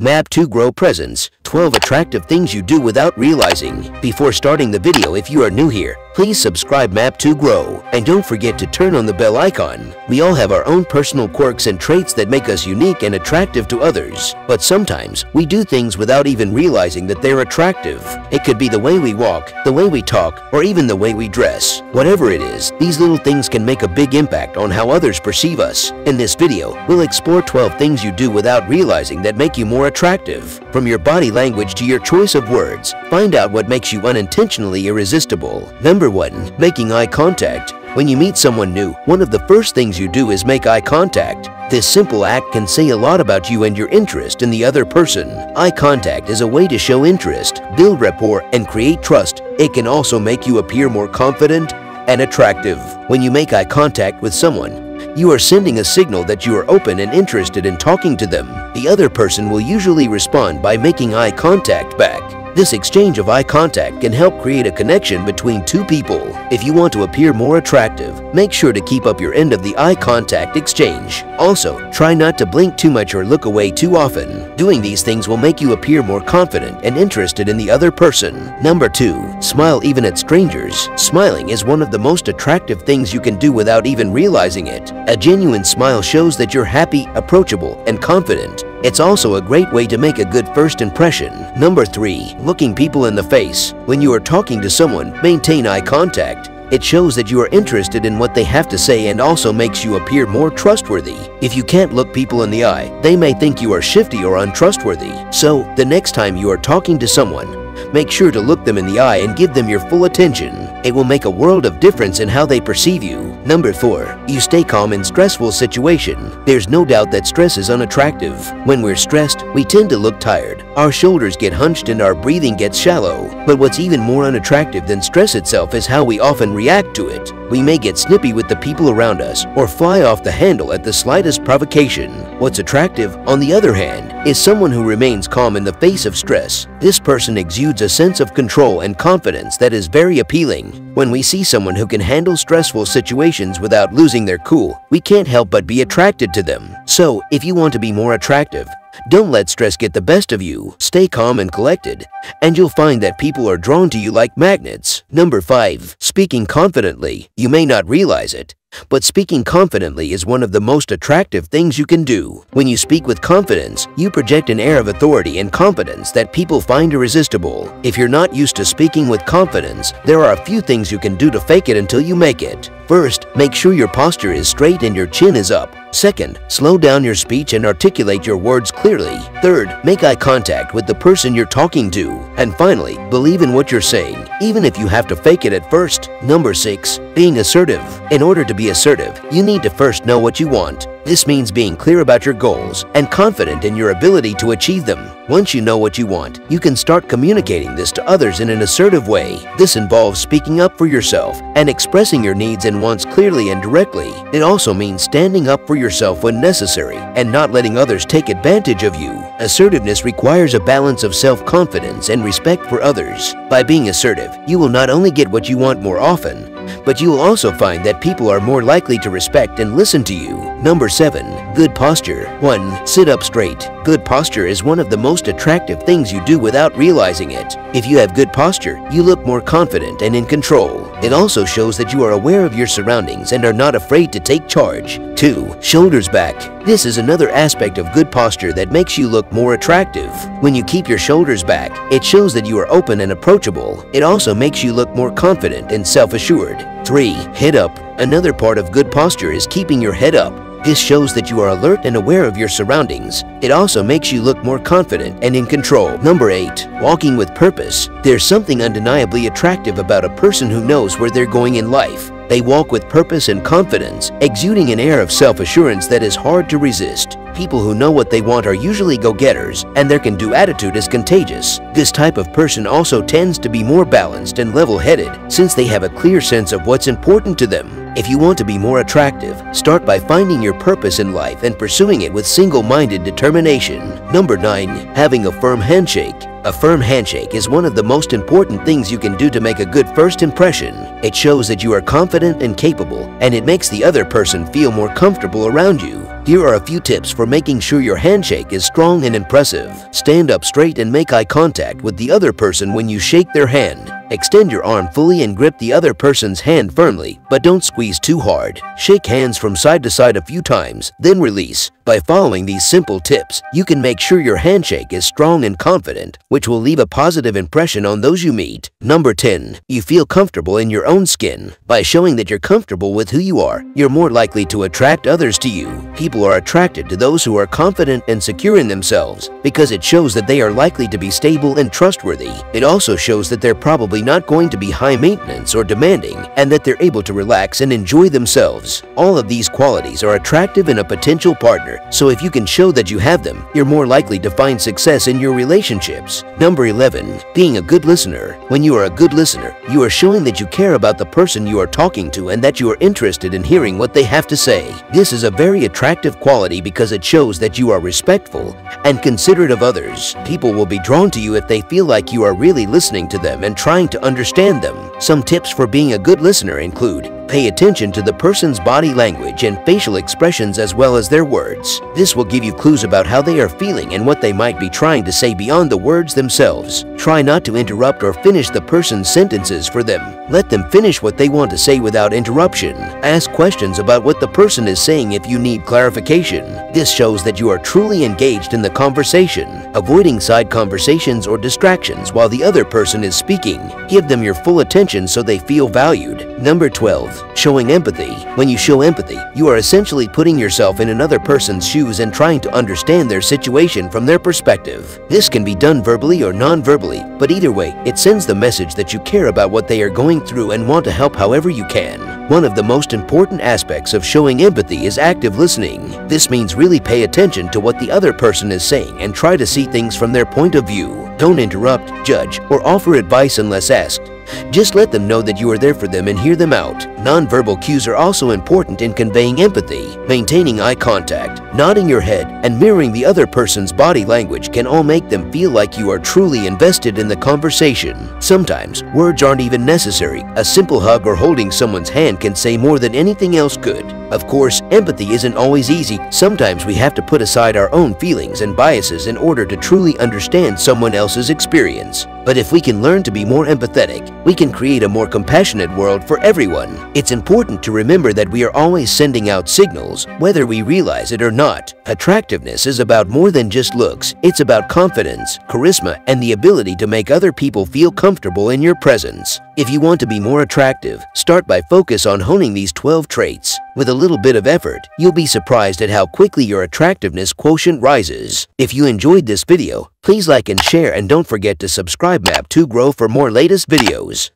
Map2Grow presents 12 attractive things you do without realizing. Before starting the video, if you are new here, please subscribe Map2Grow and don't forget to turn on the bell icon. We all have our own personal quirks and traits that make us unique and attractive to others, but sometimes we do things without even realizing that they're attractive. It could be the way we walk, the way we talk, or even the way we dress. Whatever it is, these little things can make a big impact on how others perceive us. In this video, we'll explore 12 things you do without realizing that make you more attractive. From your body language to your choice of words, find out what makes you unintentionally irresistible. Number 1. Making eye contact. When you meet someone new, one of the first things you do is make eye contact. This simple act can say a lot about you and your interest in the other person. Eye contact is a way to show interest, build rapport, and create trust. It can also make you appear more confident and attractive. When you make eye contact with someone, you are sending a signal that you are open and interested in talking to them. The other person will usually respond by making eye contact back. This exchange of eye contact can help create a connection between two people. If you want to appear more attractive, make sure to keep up your end of the eye contact exchange. Also, try not to blink too much or look away too often. Doing these things will make you appear more confident and interested in the other person. Number 2. Smile even at strangers. Smiling is one of the most attractive things you can do without even realizing it. A genuine smile shows that you're happy, approachable, and confident. It's also a great way to make a good first impression. Number 3. Looking people in the face. When you are talking to someone, maintain eye contact. It shows that you are interested in what they have to say and also makes you appear more trustworthy. If you can't look people in the eye, they may think you are shifty or untrustworthy. So, the next time you are talking to someone, make sure to look them in the eye and give them your full attention. It will make a world of difference in how they perceive you. Number 4. You stay calm in stressful situations. There's no doubt that stress is unattractive. When we're stressed, we tend to look tired. Our shoulders get hunched and our breathing gets shallow. But what's even more unattractive than stress itself is how we often react to it. We may get snippy with the people around us or fly off the handle at the slightest provocation. What's attractive, on the other hand, is someone who remains calm in the face of stress. This person exudes a sense of control and confidence that is very appealing. When we see someone who can handle stressful situations without losing their cool, we can't help but be attracted to them. So, if you want to be more attractive, don't let stress get the best of you. Stay calm and collected, and you'll find that people are drawn to you like magnets. Number 5. Speaking confidently. You may not realize it, but speaking confidently is one of the most attractive things you can do. When you speak with confidence, you project an air of authority and competence that people find irresistible. If you're not used to speaking with confidence, there are a few things you can do to fake it until you make it. First, make sure your posture is straight and your chin is up. Second, slow down your speech and articulate your words clearly. Third, make eye contact with the person you're talking to. And finally, believe in what you're saying, even if you have to fake it at first. Number 6. Being assertive. In order to be assertive, you need to first know what you want. This means being clear about your goals and confident in your ability to achieve them. Once you know what you want, you can start communicating this to others in an assertive way. This involves speaking up for yourself and expressing your needs and wants clearly and directly. It also means standing up for yourself when necessary and not letting others take advantage of you. Assertiveness requires a balance of self-confidence and respect for others. By being assertive, you will not only get what you want more often, but you will also find that people are more likely to respect and listen to you. Number 7. Good posture. 1. Sit up straight. Good posture is one of the most attractive things you do without realizing it. If you have good posture, you look more confident and in control. It also shows that you are aware of your surroundings and are not afraid to take charge. 2. Shoulders back. This is another aspect of good posture that makes you look more attractive. When you keep your shoulders back, it shows that you are open and approachable. It also makes you look more confident and self-assured. 3. Head up. Another part of good posture is keeping your head up. This shows that you are alert and aware of your surroundings. It also makes you look more confident and in control. Number 8. Walking with purpose. There's something undeniably attractive about a person who knows where they're going in life. They walk with purpose and confidence, exuding an air of self-assurance that is hard to resist. People who know what they want are usually go-getters, and their can-do attitude is contagious. This type of person also tends to be more balanced and level-headed, since they have a clear sense of what's important to them. If you want to be more attractive, start by finding your purpose in life and pursuing it with single-minded determination. Number 9. Having a firm handshake. A firm handshake is one of the most important things you can do to make a good first impression. It shows that you are confident and capable, and it makes the other person feel more comfortable around you. Here are a few tips for making sure your handshake is strong and impressive. Stand up straight and make eye contact with the other person when you shake their hand. Extend your arm fully and grip the other person's hand firmly, but don't squeeze too hard. Shake hands from side to side a few times, then release. By following these simple tips, you can make sure your handshake is strong and confident, which will leave a positive impression on those you meet. Number 10. You feel comfortable in your own skin. By showing that you're comfortable with who you are, you're more likely to attract others to you. People are attracted to those who are confident and secure in themselves because it shows that they are likely to be stable and trustworthy. It also shows that they're probably not going to be high maintenance or demanding and that they're able to relax and enjoy themselves. All of these qualities are attractive in a potential partner. So if you can show that you have them, you're more likely to find success in your relationships. Number 11. Being a good listener. When you are a good listener, you are showing that you care about the person you are talking to and that you are interested in hearing what they have to say. This is a very attractive quality because it shows that you are respectful and considerate of others. People will be drawn to you if they feel like you are really listening to them and trying to understand them. Some tips for being a good listener include: pay attention to the person's body language and facial expressions as well as their words. This will give you clues about how they are feeling and what they might be trying to say beyond the words themselves. Try not to interrupt or finish the person's sentences for them. Let them finish what they want to say without interruption. Ask questions about what the person is saying if you need clarification. This shows that you are truly engaged in the conversation. Avoiding side conversations or distractions while the other person is speaking. Give them your full attention so they feel valued. Number 12. Showing empathy. When you show empathy, you are essentially putting yourself in another person's shoes and trying to understand their situation from their perspective. This can be done verbally or non-verbally, but either way, it sends the message that you care about what they are going through and want to help however you can. One of the most important aspects of showing empathy is active listening. This means really pay attention to what the other person is saying and try to see things from their point of view. Don't interrupt, judge, or offer advice unless asked. Just let them know that you are there for them and hear them out. Nonverbal cues are also important in conveying empathy. Maintaining eye contact, nodding your head, and mirroring the other person's body language can all make them feel like you are truly invested in the conversation. Sometimes, words aren't even necessary. A simple hug or holding someone's hand can say more than anything else could. Of course, empathy isn't always easy. Sometimes we have to put aside our own feelings and biases in order to truly understand someone else's experience. But if we can learn to be more empathetic, we can create a more compassionate world for everyone. It's important to remember that we are always sending out signals, whether we realize it or not. Attractiveness is about more than just looks. It's about confidence, charisma, and the ability to make other people feel comfortable in your presence. If you want to be more attractive, start by focus on honing these 12 traits. With a little bit of effort, you'll be surprised at how quickly your attractiveness quotient rises. If you enjoyed this video, please like and share, and don't forget to subscribe Map2Grow for more latest videos.